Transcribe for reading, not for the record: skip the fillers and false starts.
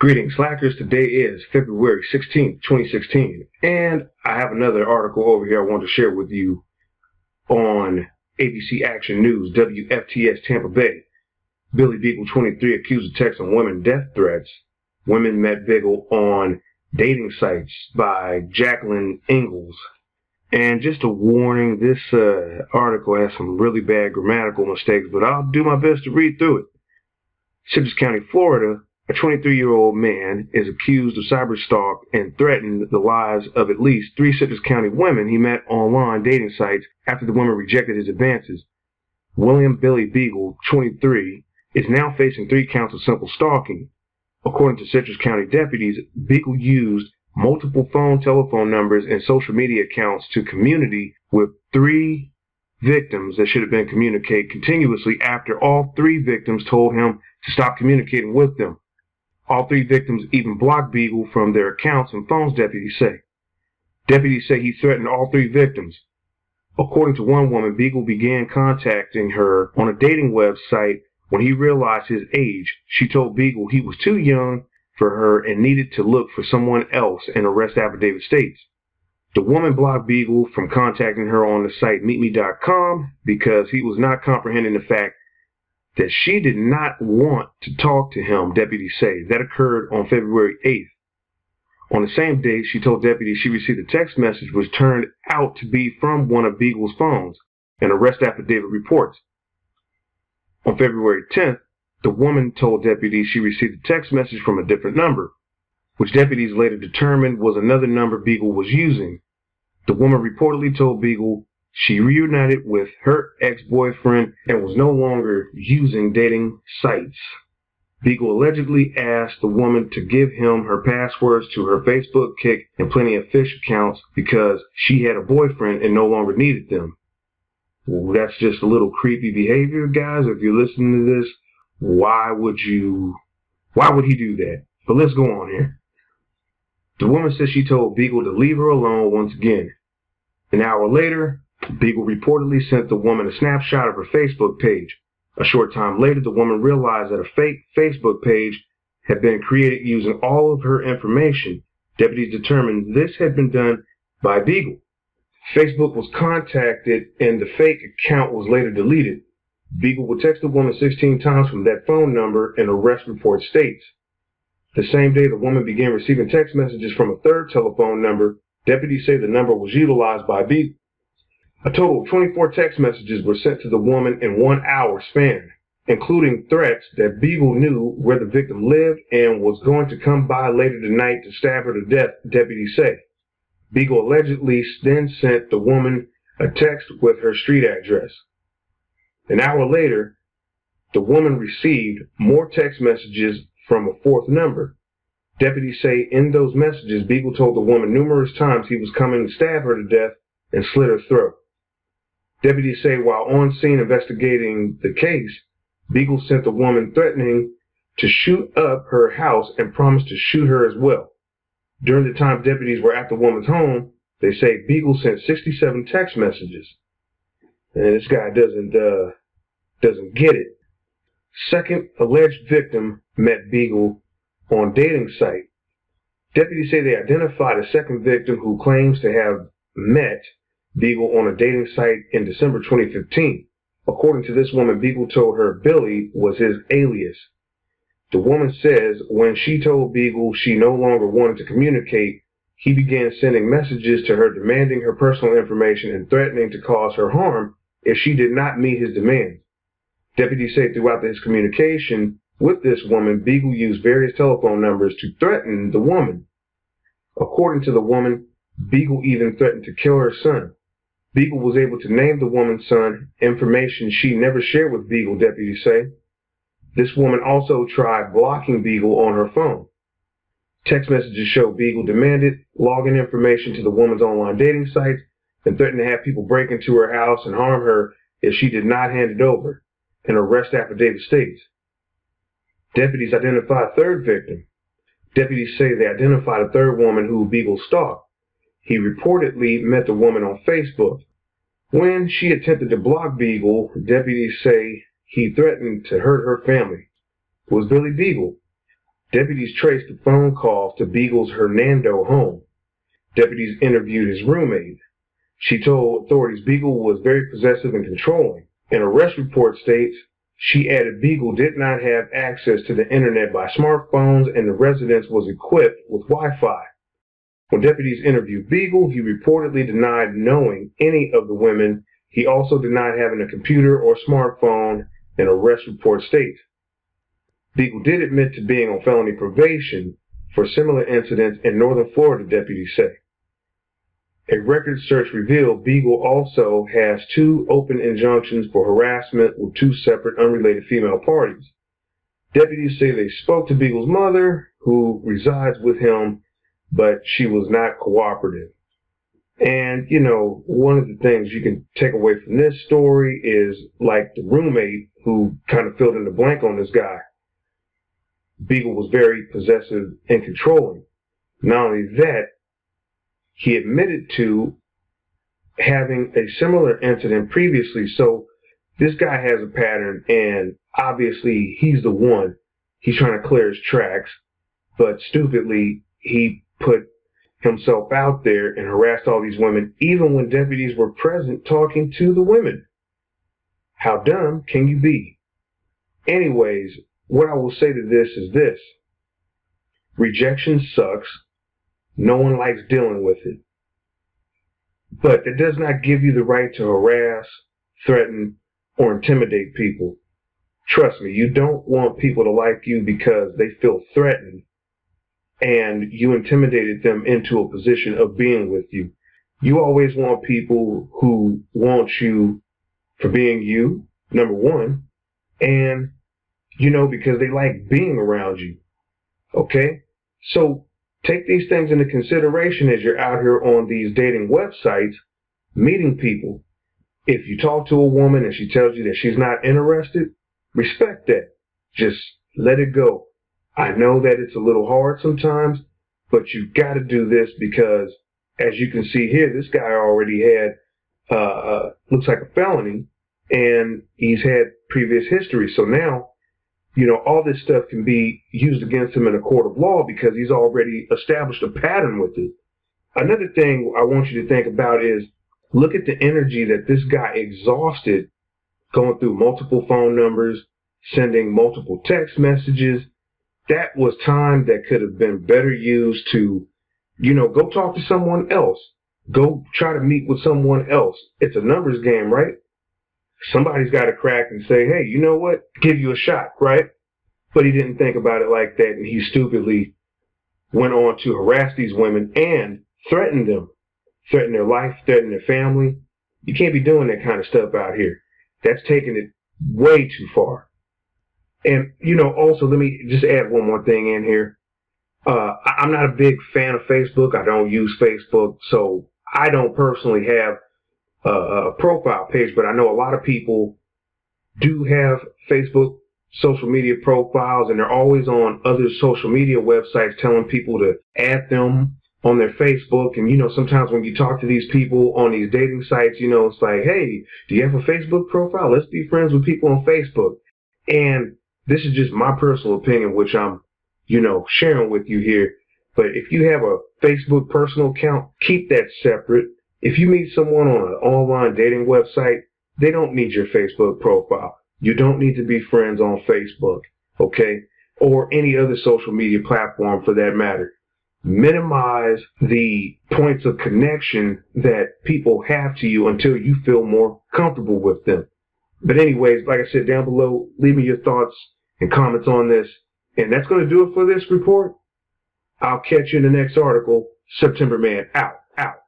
Greetings, Slackers. Today is February 16th, 2016, and I have another article over here I want to share with you on ABC Action News WFTS Tampa Bay. Billy Beagle, 23, accused of texting women death threats. Women met Beagle on dating sites by Jacqueline Ingalls. And just a warning, this article has some really bad grammatical mistakes, but I'll do my best to read through it. Citrus County, Florida. A 23-year-old man is accused of cyberstalk and threatened the lives of at least 3 Citrus County women he met online dating sites after the women rejected his advances. William Billy Beagle, 23, is now facing 3 counts of simple stalking. According to Citrus County deputies, Beagle used multiple phone telephone numbers and social media accounts to communicate with 3 victims that should have been communicated continuously after all 3 victims told him to stop communicating with them. All 3 victims even blocked Beagle from their accounts and phones, deputies say. Deputies say he threatened all 3 victims. According to one woman, Beagle began contacting her on a dating website when he realized his age. She told Beagle he was too young for her and needed to look for someone else, an arrest affidavit states. The woman blocked Beagle from contacting her on the site meetme.com because he was not comprehending the fact that she did not want to talk to him, deputies say. That occurred on February 8th. On the same day, she told deputies she received a text message which turned out to be from one of Beagle's phones, an arrest affidavit reports. On February 10th, the woman told deputies she received a text message from a different number, which deputies later determined was another number Beagle was using. The woman reportedly told Beagle she reunited with her ex-boyfriend and was no longer using dating sites. Beagle allegedly asked the woman to give him her passwords to her Facebook, Kik, and Plenty of Fish accounts because she had a boyfriend and no longer needed them. Well, that's just a little creepy behavior, guys. If you're listening to this, why would he do that? But let's go on here. The woman says she told Beagle to leave her alone once again. An hour later, Beagle reportedly sent the woman a snapshot of her Facebook page. A short time later, the woman realized that a fake Facebook page had been created using all of her information. Deputies determined this had been done by Beagle. Facebook was contacted and the fake account was later deleted. Beagle would text the woman 16 times from that phone number, an arrest report states. The same day, the woman began receiving text messages from a 3rd telephone number. Deputies say the number was utilized by Beagle. A total of 24 text messages were sent to the woman in 1 hour span, including threats that Beagle knew where the victim lived and was going to come by later tonight to stab her to death, deputies say. Beagle allegedly then sent the woman a text with her street address. An hour later, the woman received more text messages from a 4th number. Deputies say in those messages, Beagle told the woman numerous times he was coming to stab her to death and slit her throat. Deputies say while on scene investigating the case, Beagle sent the woman threatening to shoot up her house and promised to shoot her as well. During the time deputies were at the woman's home, they say Beagle sent 67 text messages. And this guy doesn't get it. 2nd alleged victim met Beagle on dating site. Deputies say they identified a 2nd victim who claims to have met Beagle on a dating site in December 2015. According to this woman, Beagle told her Billy was his alias. The woman says when she told Beagle she no longer wanted to communicate, he began sending messages to her demanding her personal information and threatening to cause her harm if she did not meet his demands. Deputies say throughout his communication with this woman, Beagle used various telephone numbers to threaten the woman. According to the woman, Beagle even threatened to kill her son. Beagle was able to name the woman's son, information she never shared with Beagle, deputies say. This woman also tried blocking Beagle on her phone. Text messages show Beagle demanded login information to the woman's online dating sites and threatened to have people break into her house and harm her if she did not hand it over, an arrest affidavit states. Deputies identify a 3rd victim. Deputies say they identified a 3rd woman who Beagle stalked. He reportedly met the woman on Facebook. When she attempted to block Beagle, deputies say he threatened to hurt her family. It was Billy Beagle. Deputies traced the phone call to Beagle's Hernando home. Deputies interviewed his roommate. She told authorities Beagle was very possessive and controlling. An arrest report states, she added Beagle did not have access to the internet by smartphones and the residence was equipped with Wi-Fi. When deputies interviewed Beagle, he reportedly denied knowing any of the women. He also denied having a computer or smartphone, an arrest report states. Beagle did admit to being on felony probation for similar incidents in northern Florida, deputies say. A record search revealed Beagle also has 2 open injunctions for harassment with 2 separate unrelated female parties. Deputies say they spoke to Beagle's mother, who resides with him, but she was not cooperative. And, you know, one of the things you can take away from this story is, like the roommate who kind of filled in the blank on this guy, Beagle was very possessive and controlling. Not only that, he admitted to having a similar incident previously. So this guy has a pattern, and obviously he's the one. He's trying to clear his tracks, but stupidly he put himself out there and harassed all these women, even when deputies were present talking to the women. How dumb can you be? Anyways, what I will say to this is this. Rejection sucks. No one likes dealing with it. But that does not give you the right to harass, threaten, or intimidate people. Trust me, you don't want people to like you because they feel threatened and you intimidated them into a position of being with you. You always want people who want you for being you, number one, and, you know, because they like being around you. Okay? So, take these things into consideration as you're out here on these dating websites, meeting people. If you talk to a woman and she tells you that she's not interested, respect that. Just let it go. I know that it's a little hard sometimes, but you've got to do this because, as you can see here, this guy already had, looks like a felony, and he's had previous history. So now, you know, all this stuff can be used against him in a court of law because he's already established a pattern with it. Another thing I want you to think about is look at the energy that this guy exhausted going through multiple phone numbers, sending multiple text messages. That was time that could have been better used to, you know, go talk to someone else. Go try to meet with someone else. It's a numbers game, right? Somebody's got to crack and say, hey, you know what? Give you a shot, right? But he didn't think about it like that, and he stupidly went on to harass these women and threaten them, threaten their life, threaten their family. You can't be doing that kind of stuff out here. That's taking it way too far. And, you know, also, let me just add one more thing in here. I'm not a big fan of Facebook. I don't use Facebook, so I don't personally have a profile page, but I know a lot of people do have Facebook social media profiles, and they're always on other social media websites telling people to add them on their Facebook. And, you know, sometimes when you talk to these people on these dating sites, you know, it's like, hey, do you have a Facebook profile? Let's be friends with people on Facebook. And this is just my personal opinion, which I'm, you know, sharing with you here. But if you have a Facebook personal account, keep that separate. If you meet someone on an online dating website, they don't need your Facebook profile. You don't need to be friends on Facebook, okay? Or any other social media platform for that matter. Minimize the points of connection that people have to you until you feel more comfortable with them. But anyways, like I said, down below, leave me your thoughts and comments on this. And that's going to do it for this report. I'll catch you in the next article. September Man out.